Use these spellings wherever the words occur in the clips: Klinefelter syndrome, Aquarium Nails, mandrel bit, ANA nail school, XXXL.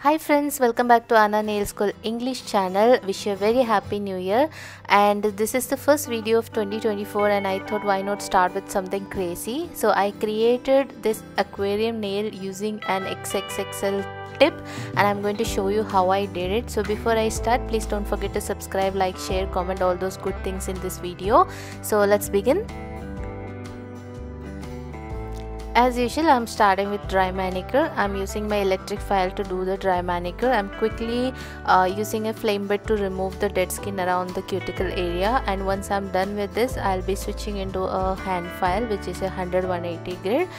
Hi friends, welcome back to ANA Nail School English channel. Wish you a very happy new year. And this is the first video of 2024, and I thought why not start with something crazy. So I created this aquarium nail using an XXXL tip, and I'm going to show you how I did it. So before I start, please don't forget to subscribe, like, share, comment, all those good things in this video. So let's begin. As usual, I'm starting with dry manicure. I'm using my electric file to do the dry manicure. I'm quickly using a flame bit to remove the dead skin around the cuticle area, and once I'm done with this, I'll be switching into a hand file, which is a 100/180 grid.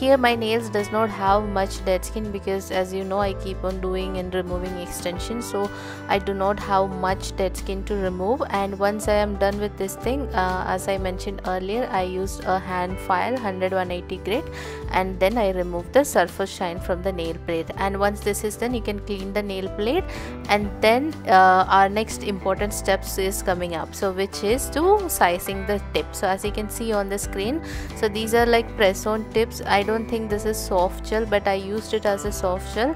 Here my nails does not have much dead skin because, as you know, I keep on doing and removing extensions, so I do not have much dead skin to remove. And once I am done with this thing, as I mentioned earlier, I used a hand file 100/180 grid, and then I remove the surface shine from the nail plate. And once this is done, you can clean the nail plate, and then our next important steps is coming up, so which is to sizing the tip. So as you can see on the screen, so these are like press-on tips. I don't think this is soft gel, but I used it as a soft gel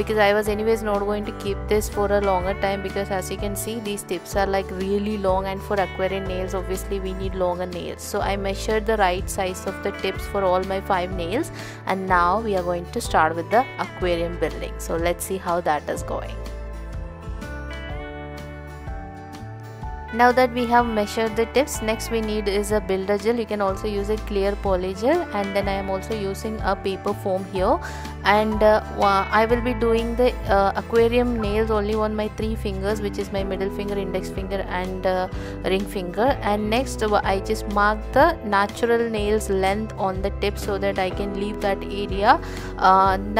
because I was anyways not going to keep this for a longer time, because as you can see, these tips are like really long, and for aquarium nails obviously we need longer nails. So I measured the right size of the tips for all my 5 nails, and now we are going to start with the aquarium building. So let's see how that is going. Now that we have measured the tips, next we need is a builder gel. You can also use a clear poly gel, and then I am also using a paper foam here. And I will be doing the aquarium nails only on my 3 fingers, which is my middle finger, index finger, and ring finger. And next I just mark the natural nails length on the tip so that I can leave that area.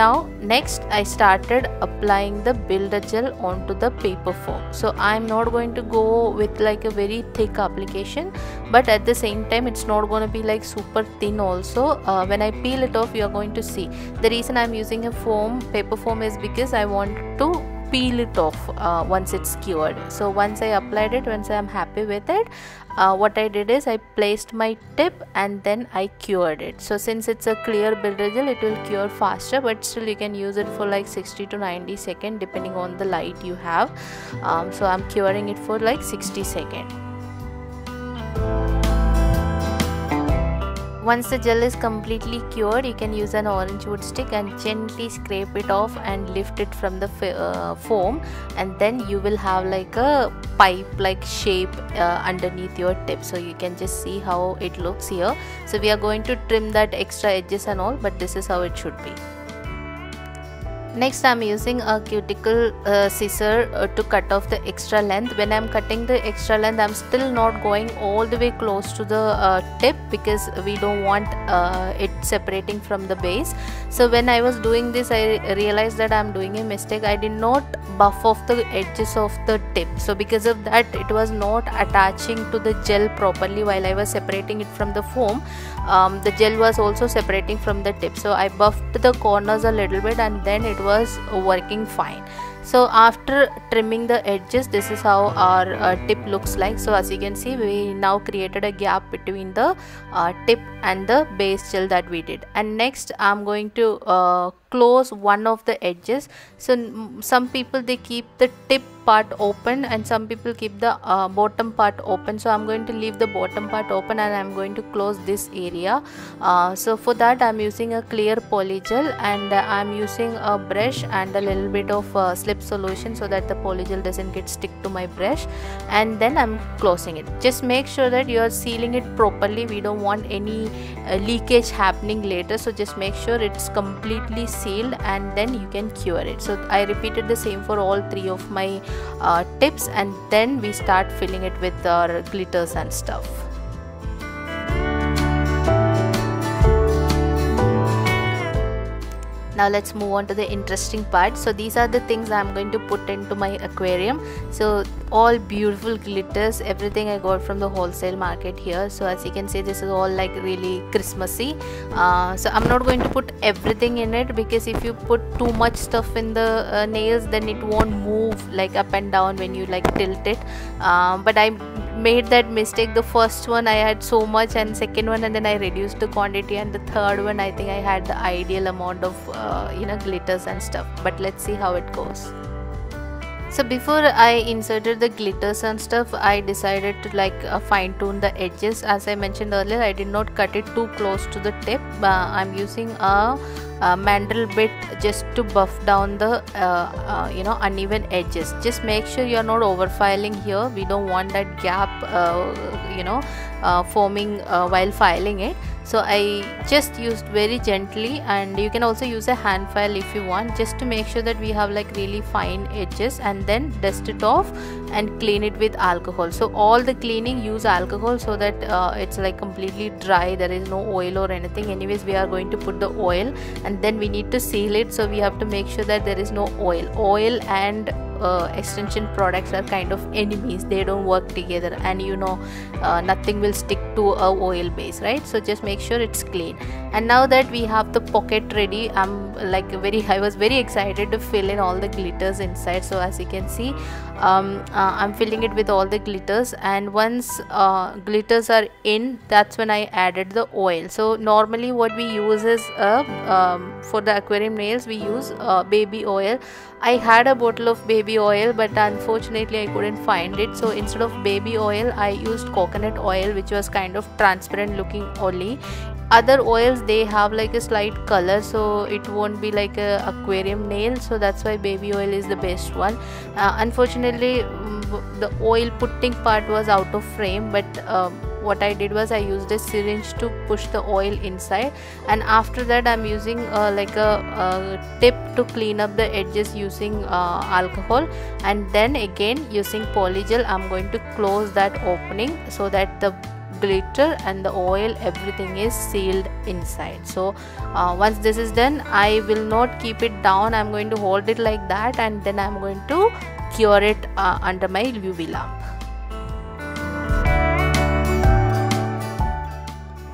Now next I started applying the builder gel onto the paper foam. So I am not going to go with like a very thick application, but at the same time it's not going to be like super thin also. When I peel it off, you're going to see the reason I'm using a foam, paper foam, is because I want to peel it off once it's cured. So once I applied it, once I'm happy with it, what I did is I placed my tip and then I cured it. So since it's a clear builder gel, it will cure faster, but still you can use it for like 60 to 90 seconds depending on the light you have. So I'm curing it for like 60 seconds. Once the gel is completely cured, you can use an orange wood stick and gently scrape it off and lift it from the foam, and then you will have like a pipe-like shape underneath your tip. So you can just see how it looks here. So we are going to trim that extra edges and all, but this is how it should be. Next I'm using a cuticle scissor to cut off the extra length. When I'm cutting the extra length, I'm still not going all the way close to the tip because we don't want it separating from the base. So when I was doing this, I realized that I'm doing a mistake. I did not buff off the edges of the tip, so because of that it was not attaching to the gel properly. While I was separating it from the foam, the gel was also separating from the tip, so I buffed the corners a little bit, and then it was working fine. So after trimming the edges, this is how our tip looks like. So as you can see, we now created a gap between the tip and the base gel that we did. And next I'm going to close one of the edges. So some people, they keep the tip part open, and some people keep the bottom part open. So I'm going to leave the bottom part open, and I'm going to close this area. So for that I'm using a clear poly gel, and I'm using a brush and a little bit of slip solution so that the poly gel doesn't get stick to my brush, and then I'm closing it. Just make sure that you're sealing it properly. We don't want any leakage happening later, so just make sure it's completely sealed, and then you can cure it. So I repeated the same for all 3 of my tips, and then we start filling it with our glitters and stuff. Now let's move on to the interesting part. So these are the things I'm going to put into my aquarium. So all beautiful glitters, everything I got from the wholesale market here. So as you can see, this is all like really Christmassy. So I'm not going to put everything in it, because if you put too much stuff in the nails, then it won't move like up and down when you like tilt it. But I made that mistake. The first one I had so much, and second one, and then I reduced the quantity, and the third one I think I had the ideal amount of glitters and stuff. But let's see how it goes. So before I inserted the glitters and stuff, I decided to fine tune the edges. As I mentioned earlier, I did not cut it too close to the tip. I'm using a mandrel bit just to buff down the uneven edges. Just make sure you're not over filing here. We don't want that gap forming while filing it. So I just used very gently, and you can also use a hand file if you want, just to make sure that we have really fine edges, and then dust it off and clean it with alcohol. So all the cleaning, use alcohol so that it's completely dry, there is no oil or anything. Anyways, we are going to put the oil, and then we need to seal it, so we have to make sure that there is no oil. Oil and extension products are kind of enemies. They don't work together, and nothing will stick to a oil base, right? So just make sure it's clean. And now that we have the pocket ready, I was very excited to fill in all the glitters inside. So as you can see, I'm filling it with all the glitters, and once glitters are in, that's when I added the oil. So normally what we use is for the aquarium nails we use baby oil. I had a bottle of baby oil, but unfortunately I couldn't find it. So instead of baby oil, I used coconut oil, which was kind of transparent looking oily. Other oils, they have a slight color, so it won't be like a aquarium nail, so that's why baby oil is the best one. Unfortunately the oil putting part was out of frame, but what I did was I used a syringe to push the oil inside, and after that I'm using a tip to clean up the edges using alcohol, and then again using polygel I'm going to close that opening so that the glitter and the oil, everything is sealed inside. So once this is done, I will not keep it down. I'm going to hold it like that, and then I'm going to cure it under my UV lamp.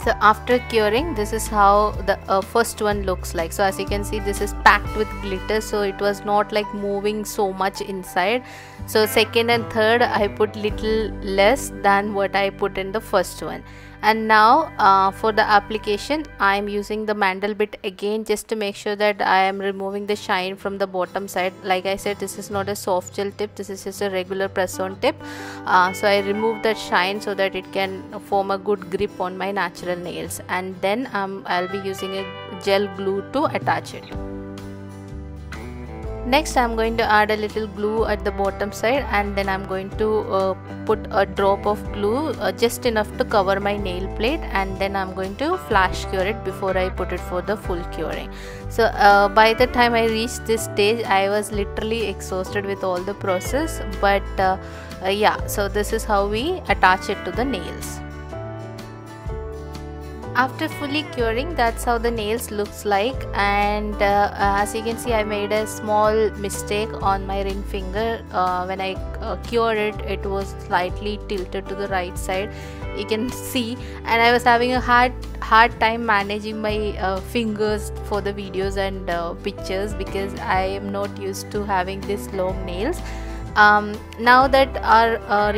So after curing, this is how the first one looks like. So as you can see, this is packed with glitter, so it was not moving so much inside. So second and third I put little less than what I put in the first one. And now for the application, I am using the mandrel bit again, just to make sure that I am removing the shine from the bottom side. Like I said, this is not a soft gel tip, this is just a regular press-on tip. So I removed that shine so that it can form a good grip on my natural nails. And then I'll be using a gel glue to attach it. Next, I'm going to add a little glue at the bottom side, and then I'm going to put a drop of glue, just enough to cover my nail plate, and then I'm going to flash cure it before I put it for the full curing. So by the time I reached this stage, I was literally exhausted with all the process, but yeah, so this is how we attach it to the nails. After fully curing, that's how the nails looks like. And as you can see, I made a small mistake on my ring finger. When I cured it, it was slightly tilted to the right side, you can see, and I was having a hard time managing my fingers for the videos and pictures, because I am not used to having this long nails. Now that our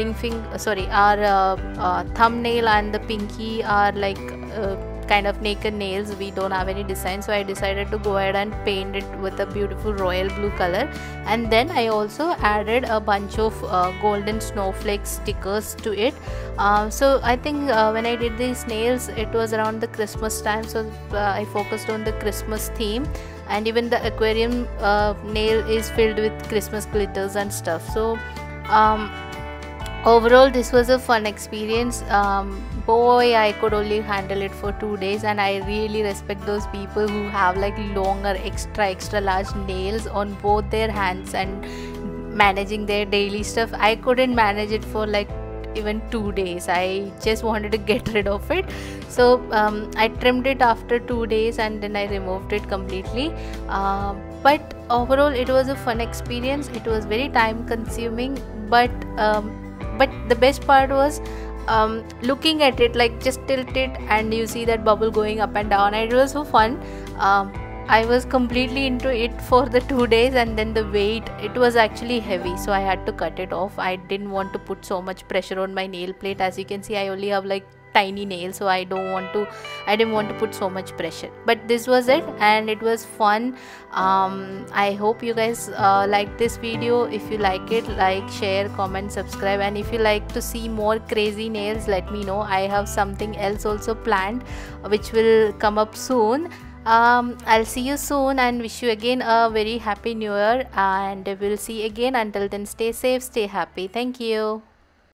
thumbnail and the pinky are kind of naked nails, we don't have any design, so I decided to go ahead and paint it with a beautiful royal blue color. And then I also added a bunch of golden snowflake stickers to it. So I think when I did these nails, it was around the Christmas time, so I focused on the Christmas theme, and even the aquarium nail is filled with Christmas glitters and stuff. So overall, this was a fun experience. Boy, I could only handle it for 2 days, and I really respect those people who have longer extra large nails on both their hands and managing their daily stuff. I couldn't manage it for even 2 days. I just wanted to get rid of it, so I trimmed it after 2 days, and then I removed it completely. But overall, it was a fun experience. It was very time consuming, but the best part was looking at it, just tilt it and you see that bubble going up and down, and it was so fun. I was completely into it for the 2 days, and then the weight, it was actually heavy, so I had to cut it off. I didn't want to put so much pressure on my nail plate. As you can see, I only have like tiny nails, so I didn't want to put so much pressure. But this was it, and it was fun. I hope you guys like this video. If you like it, like, share, comment, subscribe, and if you like to see more crazy nails, let me know. I have something else also planned which will come up soon. I'll see you soon and wish you again a very happy new year, and we'll see again. Until then, stay safe, stay happy. Thank you.